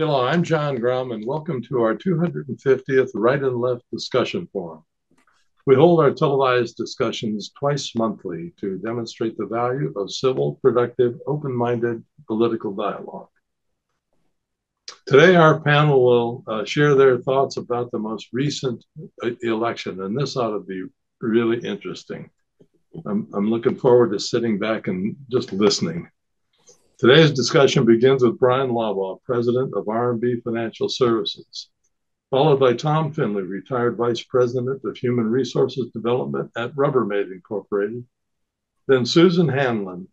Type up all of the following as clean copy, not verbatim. Hello, I'm John Grum, and welcome to our 250th Right and Left Discussion Forum. We hold our televised discussions twice monthly to demonstrate the value of civil, productive, open-minded political dialogue. Today, our panel will share their thoughts about the most recent election, and this ought to be really interesting. I'm looking forward to sitting back and just listening. Today's discussion begins with Brian Lawbaugh, president of R&B Financial Services, followed by Tom Finley, retired vice president of human resources development at Rubbermaid Incorporated, then Susan Hanlon,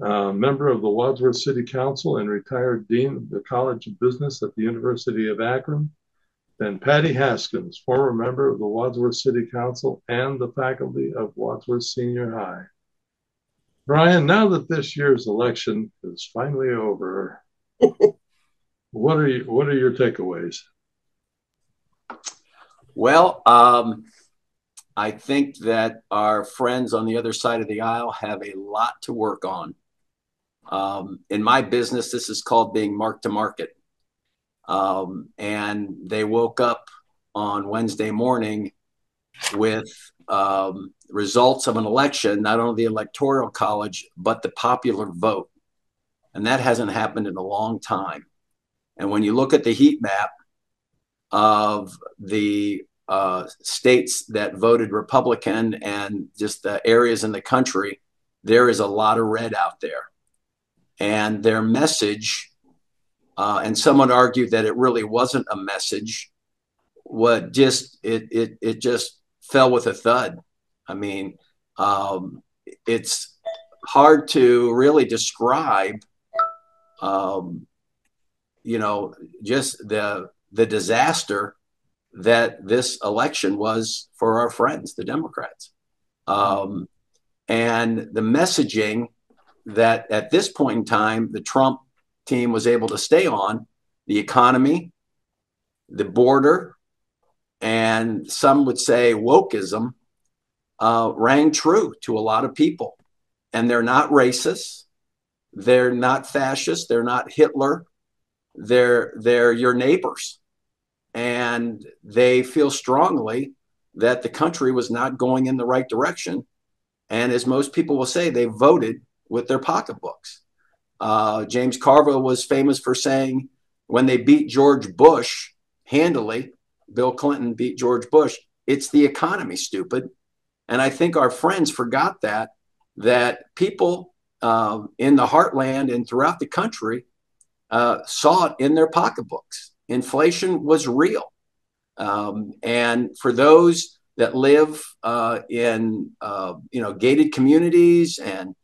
member of the Wadsworth City Council and retired dean of the College of Business at the University of Akron, then Patty Haskins, former member of the Wadsworth City Council and the faculty of Wadsworth Senior High. Brian, now that this year's election is finally over, what are your takeaways? Well, I think that our friends on the other side of the aisle have a lot to work on. In my business, this is called being mark to market. And they woke up on Wednesday morning with results of an election, not only the Electoral College, but the popular vote. And that hasn't happened in a long time. And when you look at the heat map of the states that voted Republican and just the areas in the country, there is a lot of red out there. And their message, and someone argued that it really wasn't a message, it just fell with a thud. I mean, it's hard to really describe, just the disaster that this election was for our friends, the Democrats. And the messaging that at this point in time, the Trump team was able to stay on, the economy, the border, and some would say wokeism, rang true to a lot of people. And they're not racist. They're not fascist. They're not Hitler. They're your neighbors. And they feel strongly that the country was not going in the right direction. And as most people will say, they voted with their pocketbooks. James Carville was famous for saying when they beat George Bush handily, Bill Clinton beat George Bush, it's the economy, stupid. And I think our friends forgot that people in the heartland and throughout the country saw it in their pocketbooks. Inflation was real. And for those that live in, gated communities and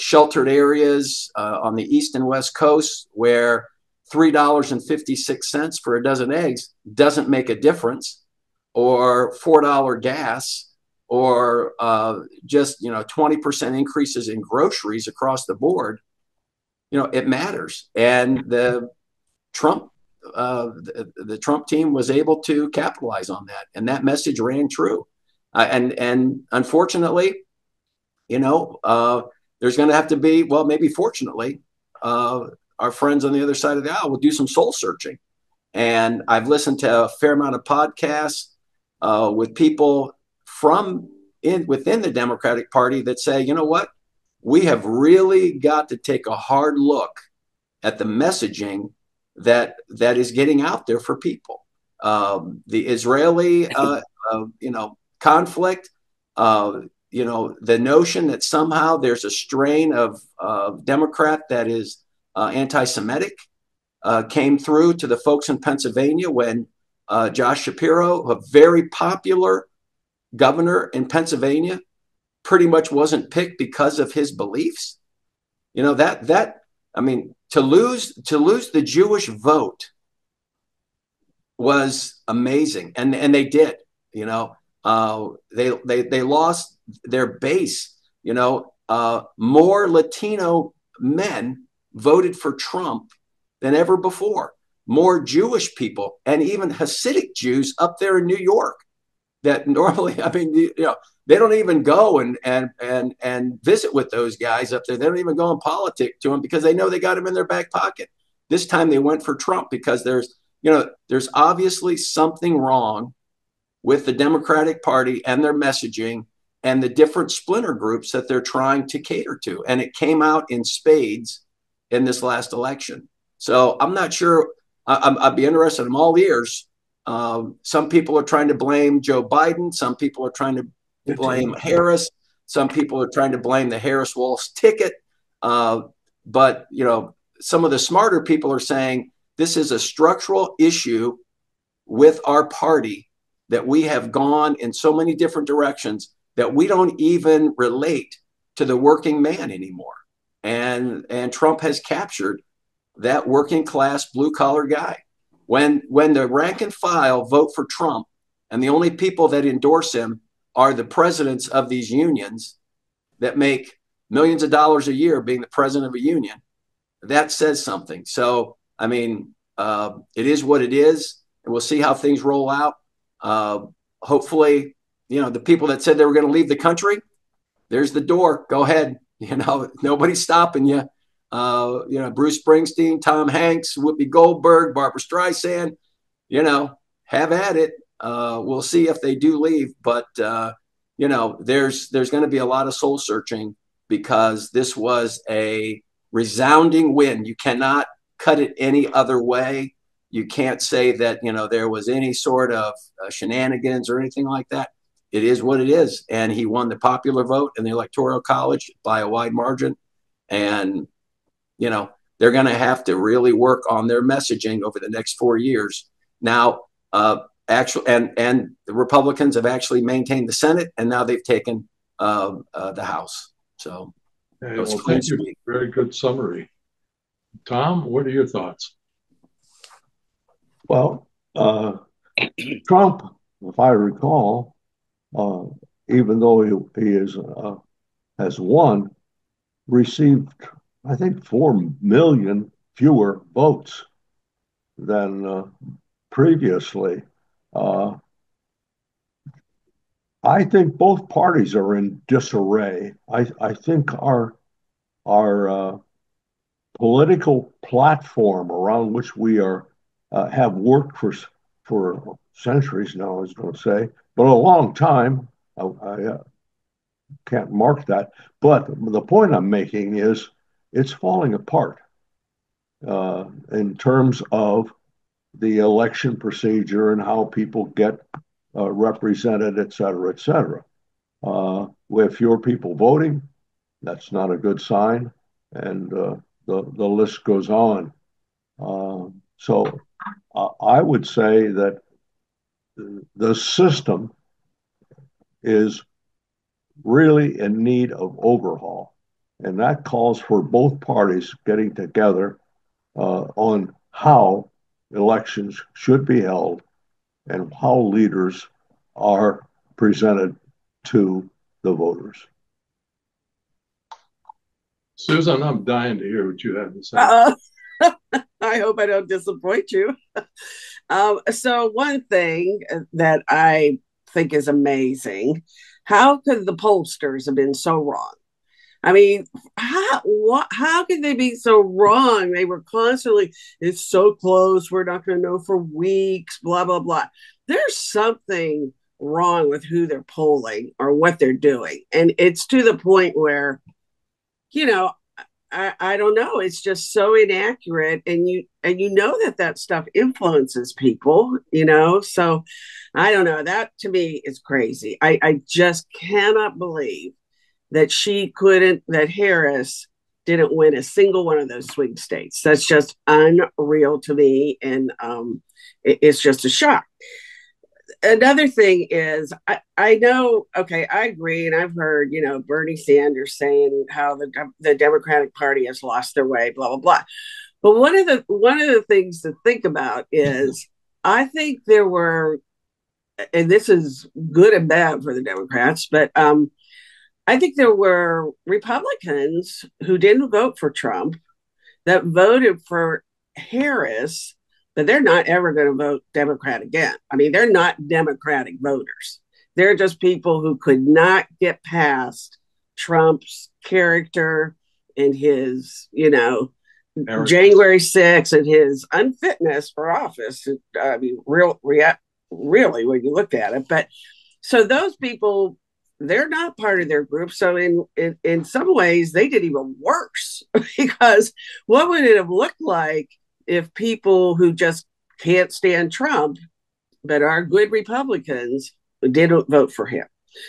sheltered areas on the East and West Coast where $3.56 for a dozen eggs doesn't make a difference, or $4 gas, or 20% increases in groceries across the board, it matters. And the Trump team was able to capitalize on that. And that message rang true. And unfortunately, there's going to have to be, well, maybe fortunately, our friends on the other side of the aisle will do some soul searching. And I've listened to a fair amount of podcasts with people from within the Democratic Party that say, you know what, we have really got to take a hard look at the messaging that is getting out there for people. The Israeli, conflict, the notion that somehow there's a strain of Democrat that is anti-Semitic came through to the folks in Pennsylvania when Josh Shapiro, a very popular governor in Pennsylvania, pretty much wasn't picked because of his beliefs. To lose the Jewish vote was amazing. And they did, they lost their base, more Latino men voted for Trump than ever before. More Jewish people and even Hasidic Jews up there in New York that normally, they don't even go and visit with those guys up there. They don't even go and politic to them because they know they got them in their back pocket. This time they went for Trump because there's obviously something wrong with the Democratic Party and their messaging and the different splinter groups that they're trying to cater to. And it came out in spades in this last election. So I'm not sure. I'd be interested. I'm all ears. Some people are trying to blame Joe Biden. Some people are trying to blame Harris. Some people are trying to blame the Harris-Walz ticket. But, some of the smarter people are saying this is a structural issue with our party, that we have gone in so many different directions that we don't even relate to the working man anymore. And Trump has captured that working class blue collar guy. When the rank and file vote for Trump and the only people that endorse him are the presidents of these unions that make millions of dollars a year being the president of a union, that says something. So, it is what it is, and we'll see how things roll out. Hopefully, the people that said they were going to leave the country, there's the door. Go ahead. Nobody's stopping you. Bruce Springsteen, Tom Hanks, Whoopi Goldberg, Barbara Streisand, have at it. We'll see if they do leave. But, there's going to be a lot of soul searching because this was a resounding win. You cannot cut it any other way. You can't say that, there was any sort of shenanigans or anything like that. It is what it is. And he won the popular vote in the Electoral College by a wide margin. And, they're going to have to really work on their messaging over the next 4 years. Now, and the Republicans have actually maintained the Senate, and now they've taken the House. So thank you. Very good summary. Tom, what are your thoughts? Well, Trump, if I recall, even though he has won, received, I think, 4 million fewer votes than previously. I think both parties are in disarray. I think our political platform around which we are have worked for centuries now, I was going to say, but a long time. I can't mark that. But the point I'm making is it's falling apart in terms of the election procedure and how people get represented, et cetera, et cetera. We have fewer people voting. That's not a good sign. And the list goes on. So I would say that the system is really in need of overhaul, and that calls for both parties getting together on how elections should be held and how leaders are presented to the voters. Susan, I'm dying to hear what you have to say. I hope I don't disappoint you. So one thing that I think is amazing, how could the pollsters have been so wrong? I mean, how could they be so wrong? They were constantly, it's so close, we're not going to know for weeks, blah, blah, blah. There's something wrong with who they're polling or what they're doing. And it's to the point where, I don't know. It's just so inaccurate. And you know that stuff influences people, so I don't know. That to me is crazy. I just cannot believe that that Harris didn't win a single one of those swing states. That's just unreal to me. And it's just a shock. Another thing is, I know, okay, I agree, and I've heard, Bernie Sanders saying how the Democratic Party has lost their way, blah, blah, blah. But one of the things to think about is, I think there were, and this is good and bad for the Democrats, but I think there were Republicans who didn't vote for Trump that voted for Harris, but they're not ever going to vote Democrat again. I mean, they're not Democratic voters. They're just people who could not get past Trump's character and his, January 6th and his unfitness for office. I mean, really, when you looked at it. But so those people, they're not part of their group. So in some ways, they did even worse, because what would it have looked like if people who just can't stand Trump but are good Republicans didn't vote for him?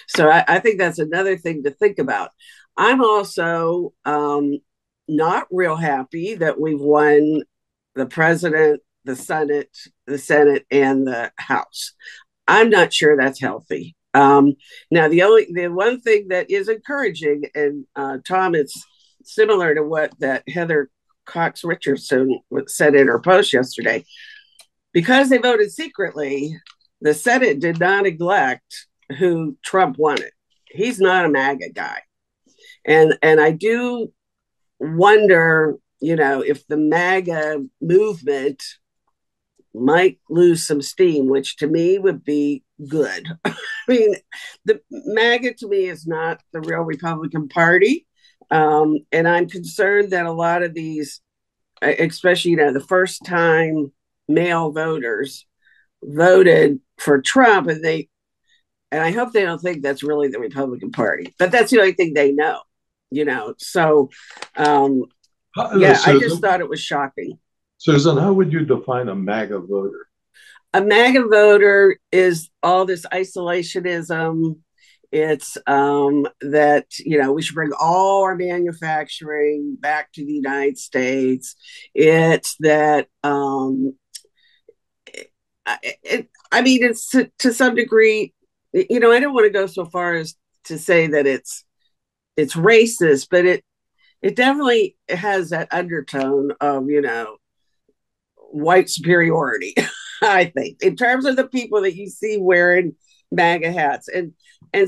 So I think that's another thing to think about. I'm also not real happy that we've won the president, the Senate, and the House. I'm not sure that's healthy. Now, the one thing that is encouraging, and Tom, it's similar to what that Heather Cox Richardson said in her post yesterday, because they voted secretly, the Senate did not neglect who Trump wanted. He's not a MAGA guy. And I do wonder, if the MAGA movement might lose some steam, which to me would be good. I mean, the MAGA to me is not the real Republican Party. And I'm concerned that a lot of these, especially, the first time male voters voted for Trump, and I hope they don't think that's really the Republican Party, but that's the only thing they know. Susan, I just thought it was shocking. Susan, how would you define a MAGA voter? A MAGA voter is all this isolationism. It's that, we should bring all our manufacturing back to the United States. It's that, it's to some degree, I don't want to go so far as to say that it's racist, but it definitely has that undertone of, white superiority, I think, in terms of the people that you see wearing MAGA hats. And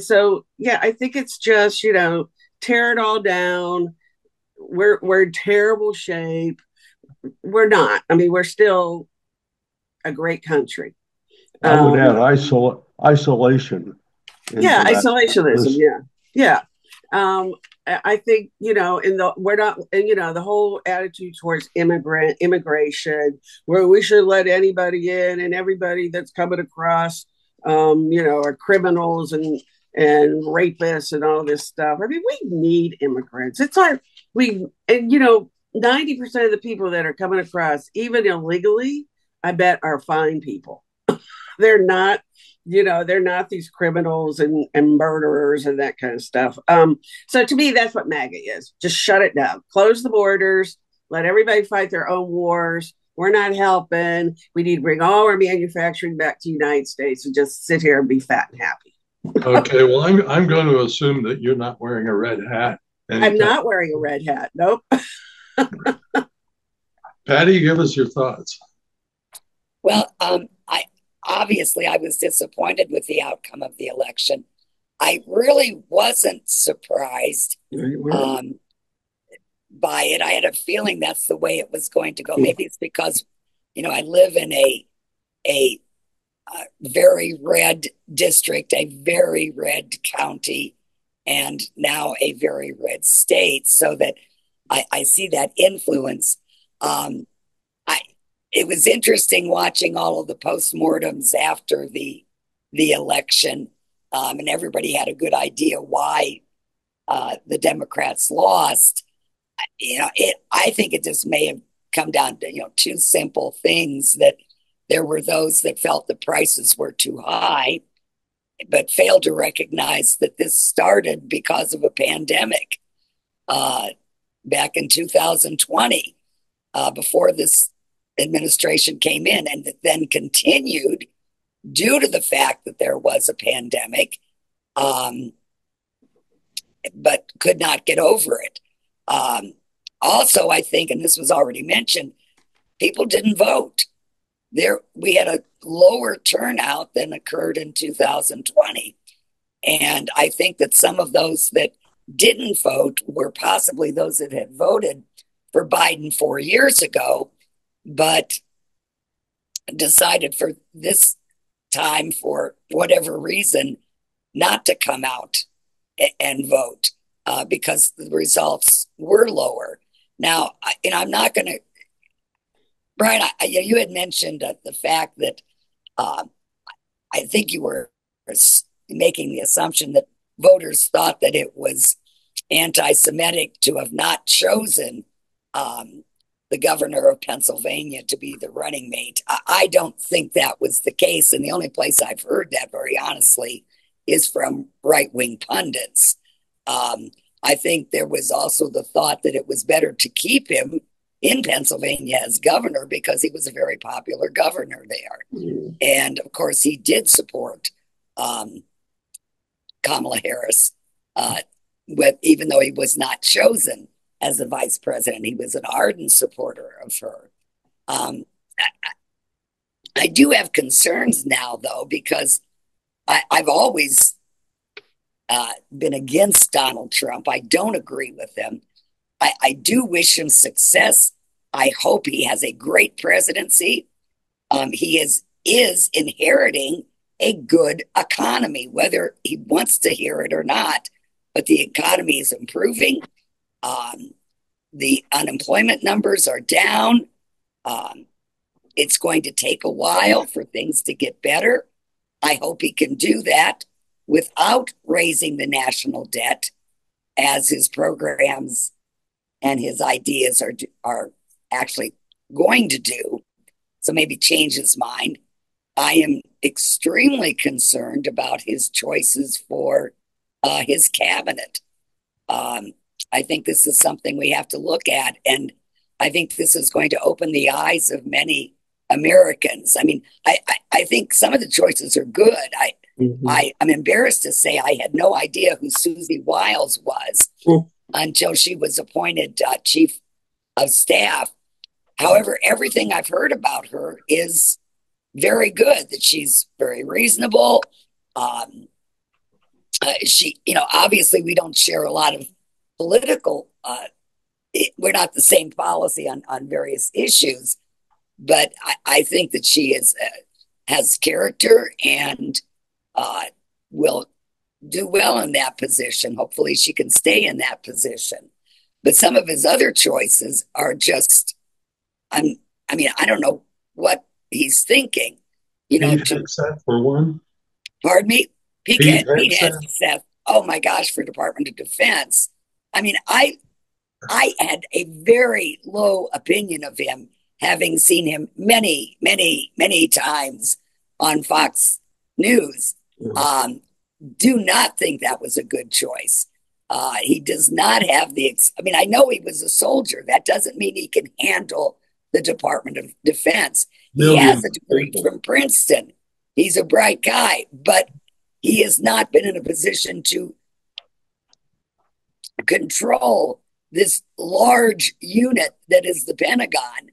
so, I think it's just, tear it all down. We're in terrible shape. We're not. I mean, we're still a great country. I would add isolation. Isolationism. Yeah. I think, the whole attitude towards immigration, where we should let anybody in and everybody that's coming across, are criminals and rapists and all this stuff. I mean, we need immigrants. 90% of the people that are coming across, even illegally, I bet are fine people. They're not, they're not these criminals and murderers and that kind of stuff. So to me, that's what MAGA is. Just shut it down. Close the borders. Let everybody fight their own wars. We're not helping. We need to bring all our manufacturing back to the United States and just sit here and be fat and happy. Okay. Well, I'm going to assume that you're not wearing a red hat. I'm not wearing a red hat. Nope. Patty, give us your thoughts. Well, obviously, I was disappointed with the outcome of the election. I really wasn't surprised by it. I had a feeling that's the way it was going to go. Maybe it's because, I live in a very red district, a very red county, and now a very red state, so that I see that influence. It was interesting watching all of the postmortems after the election, and everybody had a good idea why the Democrats lost. I think it just may have come down to two simple things: that there were those that felt the prices were too high, but failed to recognize that this started because of a pandemic back in 2020, before this administration came in, and that then continued due to the fact that there was a pandemic, but could not get over it. Also, I think, and this was already mentioned, people didn't vote. We had a lower turnout than occurred in 2020. And I think that some of those that didn't vote were possibly those that had voted for Biden 4 years ago, but decided for this time, for whatever reason, not to come out and vote because the results were lower. Now, I'm not going to, Brian, you had mentioned the fact that I think you were making the assumption that voters thought that it was anti-Semitic to have not chosen the governor of Pennsylvania to be the running mate. I don't think that was the case. And the only place I've heard that, very honestly, is from right-wing pundits. I think there was also the thought that it was better to keep him in Pennsylvania as governor because he was a very popular governor there. Mm-hmm. And, of course, he did support Kamala Harris, even though he was not chosen as the vice president. He was an ardent supporter of her. I do have concerns now, though, because I've always been against Donald Trump. I don't agree with him. I do wish him success. I hope he has a great presidency. He is inheriting a good economy, whether he wants to hear it or not. But the economy is improving. The unemployment numbers are down. It's going to take a while for things to get better. I hope he can do that without raising the national debt, as his programs and his ideas are actually going to do. So maybe change his mind. I am extremely concerned about his choices for his cabinet. I think this is something we have to look at. And I think this is going to open the eyes of many Americans. I mean, I think some of the choices are good. I'm embarrassed to say I had no idea who Susie Wiles was until she was appointed chief of staff. However, everything I've heard about her is very good, that she's very reasonable. She, obviously we don't share a lot of political, we're not the same policy on various issues, but I think that she has character and will do well in that position. Hopefully she can stay in that position. But some of his other choices are just, I don't know what he's thinking. Seth for one? Pardon me? Pete Hegseth. Oh my gosh, for Department of Defense. I had a very low opinion of him, having seen him many, many, many times on Fox News. Mm-hmm. Do not think that was a good choice. He does not have the, I know he was a soldier. That doesn't mean he can handle the Department of Defense. No, he has a degree from Princeton. He's a bright guy, but he has not been in a position to control this large unit that is the Pentagon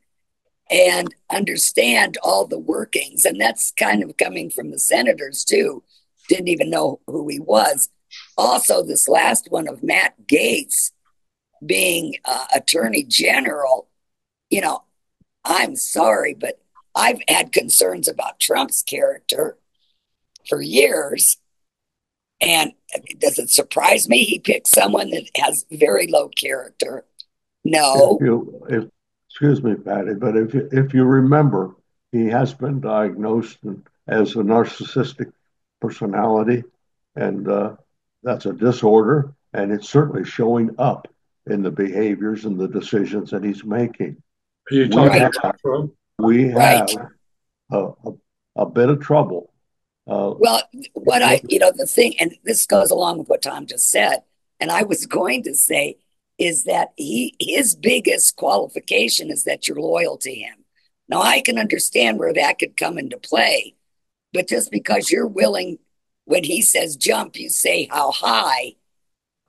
and understand all the workings. And that's kind of coming from the senators too. Didn't even know who he was. Also, this last one of Matt Gaetz being attorney general, I'm sorry, but I've had concerns about Trump's character for years. And does it surprise me he picked someone that has very low character? No. Excuse me, Patty, but if you remember, he has been diagnosed as a narcissistic personality, and that's a disorder, and it's certainly showing up in the behaviors and the decisions that he's making. Are you talking about Trump? We have a bit of trouble. Well, what the thing, and this goes along with what Tom just said, and I was going to say, is that his biggest qualification is that you're loyal to him. Now, I can understand where that could come into play, but just because you're willing, when he says jump, you say how high,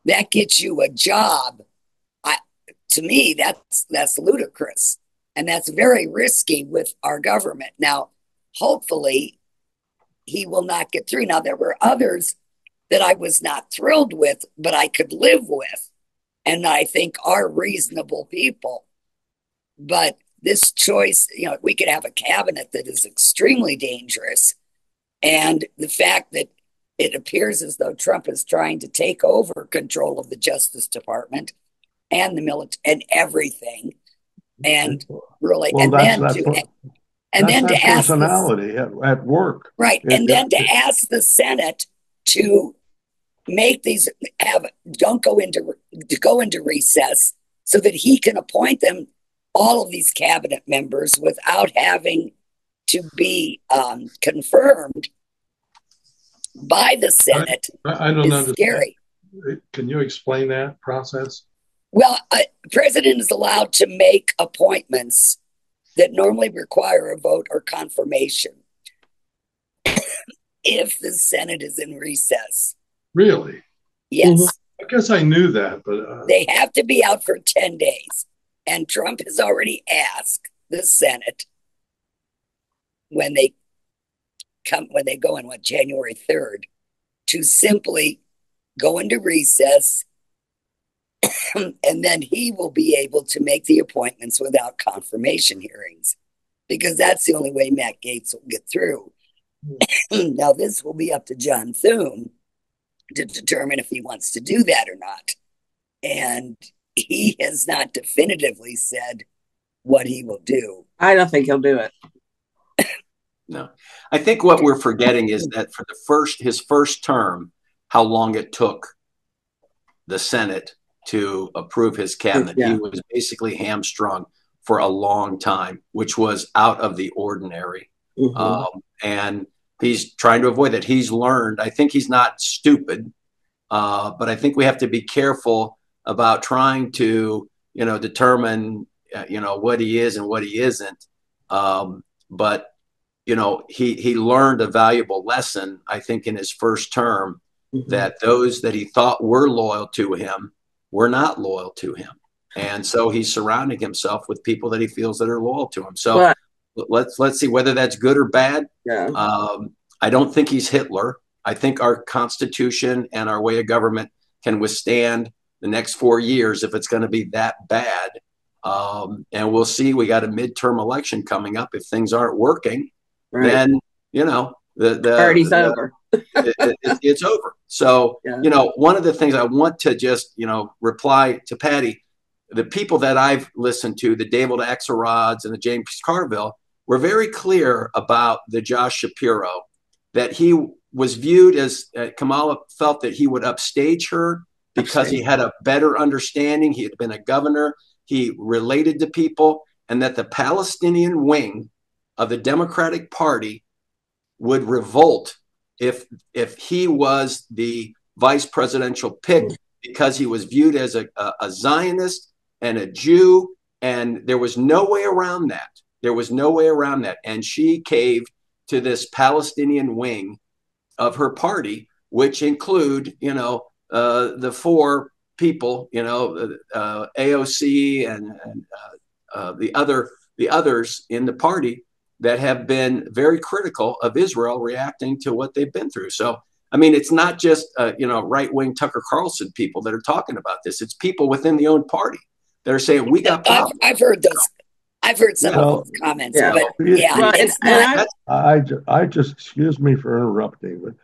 that gets you a job. To me, that's ludicrous, and that's very risky with our government. Now, hopefully he will not get through. Now, there were others that I was not thrilled with, but I could live with, and I think are reasonable people. But this choice, we could have a cabinet that is extremely dangerous. And the fact that it appears as though Trump is trying to take over control of the Justice Department and the military and everything, and really, well, and then to, and then to ask personality the, at work, right, it, and then to ask the Senate to make these have go into recess so that he can appoint them, all of these cabinet members, without having to be confirmed by the Senate. I don't understand. Scary. Can you explain that process? Well, the president is allowed to make appointments that normally require a vote or confirmation if the Senate is in recess. Really? Yes. Well, I guess I knew that, but they have to be out for 10 days. And Trump has already asked the Senate when they come, when they go on, what, January 3rd, to simply go into recess, and then he will be able to make the appointments without confirmation hearings, because that's the only way Matt Gaetz will get through. Now, this will be up to John Thune to determine if he wants to do that or not. And he has not definitively said what he will do. I don't think he'll do it. No. I think what we're forgetting is that for his first term, how long it took the Senate to approve his cabinet. Yeah. He was basically hamstrung for a long time, which was out of the ordinary. Mm-hmm. And he's trying to avoid that. He's learned. I think he's not stupid, but I think we have to be careful about trying to, determine, what he is and what he isn't. But, he learned a valuable lesson, I think, in his first term. Mm-hmm. That those that he thought were loyal to him were not loyal to him. And so he's surrounding himself with people that he feels that are loyal to him. So let's see whether that's good or bad. Yeah. I don't think he's Hitler. I think our Constitution and our way of government can withstand the next 4 years if it's going to be that bad. And we'll see. We got a midterm election coming up. If things aren't working, right, then, the party's over. It's over. So, yeah. One of the things I want to just, reply to Patty, the people that I've listened to, the David Axelrods and the James Carville, were very clear about the Josh Shapiro, that he was viewed as Kamala felt that he would upstage her because he had a better understanding. He had been a governor. He related to people, and that the Palestinian wing of the Democratic Party would revolt if he was the vice presidential pick, because he was viewed as a Zionist and a Jew. And there was no way around that. And she caved to this Palestinian wing of her party, which include, the four people, AOC and the others in the party that have been very critical of Israel reacting to what they've been through. So, it's not just, right-wing Tucker Carlson people that are talking about this. It's people within the own party that are saying, we got problems. I've heard those. I've heard some of those comments. Yeah. But yeah, it's not. I just, excuse me for interrupting, but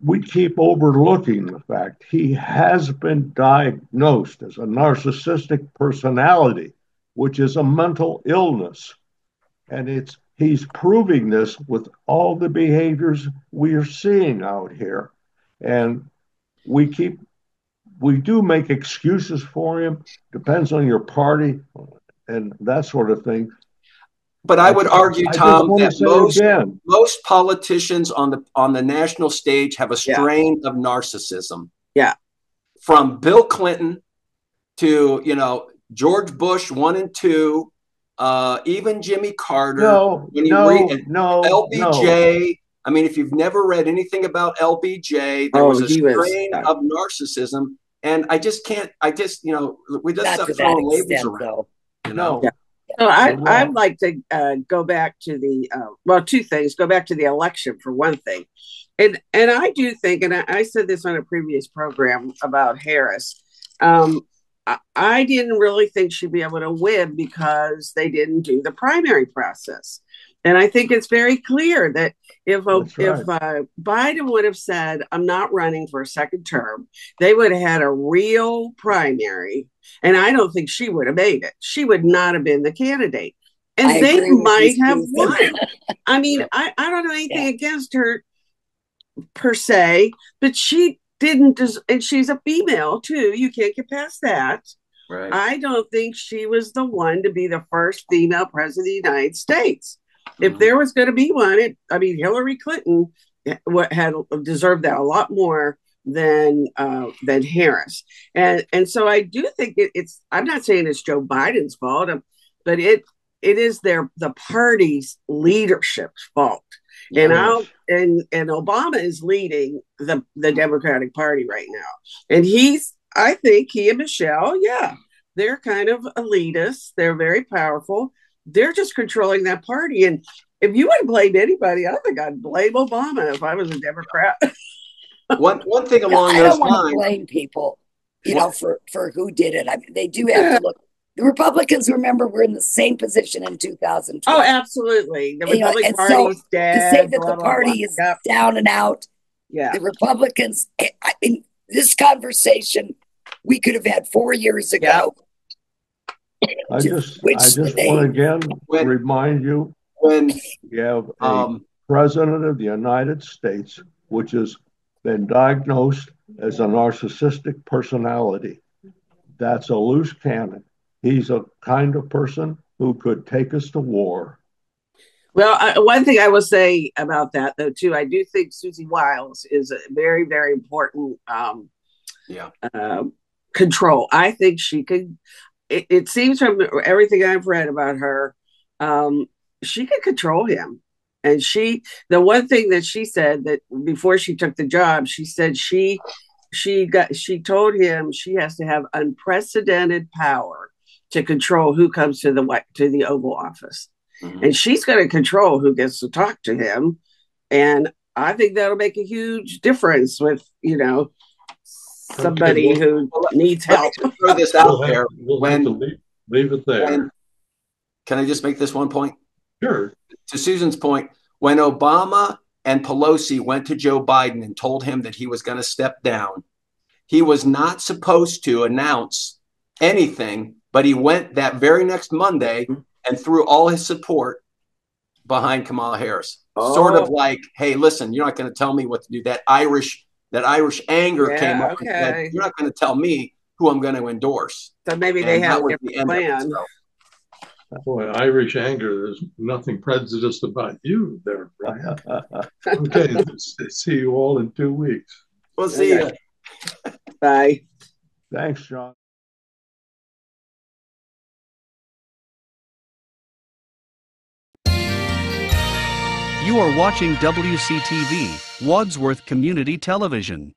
we keep overlooking the fact he has been diagnosed as a narcissistic personality, which is a mental illness. And he's proving this with all the behaviors we are seeing out here. And we do make excuses for him. Depends on your party and that sort of thing. But I would argue, Tom, that most politicians on the national stage have a strain of narcissism. Yeah. From Bill Clinton to, George Bush 1 and 2. Even Jimmy Carter, LBJ. No. If you've never read anything about LBJ, there was a strain of narcissism, and we just have to throw labels around. I'd like to go back to the two things. Go back to the election for one thing, and I do think, and I said this on a previous program about Harris. I didn't really think she'd be able to win because they didn't do the primary process. And I think it's very clear that if Biden would have said, I'm not running for a second term, they would have had a real primary. And I don't think she would have made it. She would not have been the candidate. And they might have won. I mean, I don't know anything against her per se, but she didn't. And she's a female, too. You can't get past that. Right. I don't think she was the one to be the first female president of the United States. If there was going to be one, Hillary Clinton had deserved that a lot more than Harris. And so I do think it's, I'm not saying it's Joe Biden's fault, but it is the party's leadership's fault. And Obama is leading the Democratic Party right now. And I think he and Michelle, they're kind of elitist. They're very powerful. They're just controlling that party. And if you would blame anybody, I think I'd blame Obama if I was a Democrat. One thing along those lines. I don't want to blame people, for who did it. I mean, they do have to look. The Republicans, remember, were in the same position in 2012. Oh, absolutely. The Republican Party's dead. To say that the party is down and out. Yeah. The Republicans, in this conversation, we could have had 4 years ago. Yep. I just want again to remind you when you have a president of the United States, which has been diagnosed as a narcissistic personality, that's a loose cannon. He's a kind of person who could take us to war. Well, one thing I will say about that, though, too, I do think Susie Wiles is a very, very important control. I think she could... It seems from everything I've read about her, she could control him. And the one thing that she said that before she took the job, she said she told him she has to have unprecedented power to control who comes to the Oval Office. Mm-hmm. And she's going to control who gets to talk to him. And I think that'll make a huge difference with, somebody who needs help. Throw this out there. Leave it there. Can I just make this one point? Sure. To Susan's point, when Obama and Pelosi went to Joe Biden and told him that he was going to step down, he was not supposed to announce anything, but he went that very next Monday and threw all his support behind Kamala Harris. Oh. Sort of like, hey, listen, you're not going to tell me what to do. That Irish anger came up. Okay. Said, you're not going to tell me who I'm going to endorse. So maybe they have a different plan. Boy, Irish anger, there's nothing prejudiced about you there, Brian. Okay, see you all in 2 weeks. We'll see you. Bye. Thanks, John. You are watching WCTV, Wadsworth Community Television.